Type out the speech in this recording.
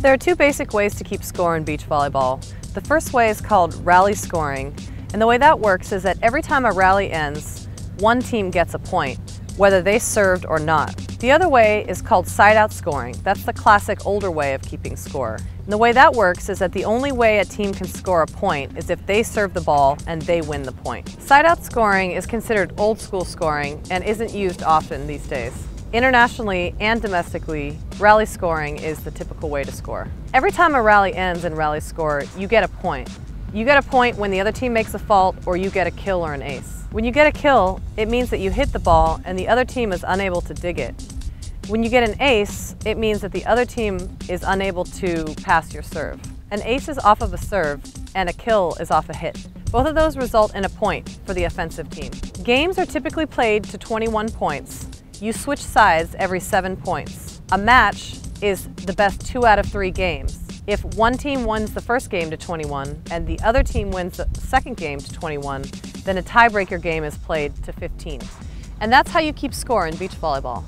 There are two basic ways to keep score in beach volleyball. The first way is called rally scoring, and the way that works is that every time a rally ends, one team gets a point, whether they served or not. The other way is called side-out scoring. That's the classic older way of keeping score. And the way that works is that the only way a team can score a point is if they serve the ball and they win the point. Side-out scoring is considered old-school scoring and isn't used often these days. Internationally and domestically, rally scoring is the typical way to score. Every time a rally ends in rally score, you get a point. You get a point when the other team makes a fault, or you get a kill or an ace. When you get a kill, it means that you hit the ball and the other team is unable to dig it. When you get an ace, it means that the other team is unable to pass your serve. An ace is off of a serve and a kill is off a hit. Both of those result in a point for the offensive team. Games are typically played to 21 points. You switch sides every 7 points. A match is the best 2 out of 3 games. If one team wins the first game to 21 and the other team wins the second game to 21, then a tiebreaker game is played to 15. And that's how you keep score in beach volleyball.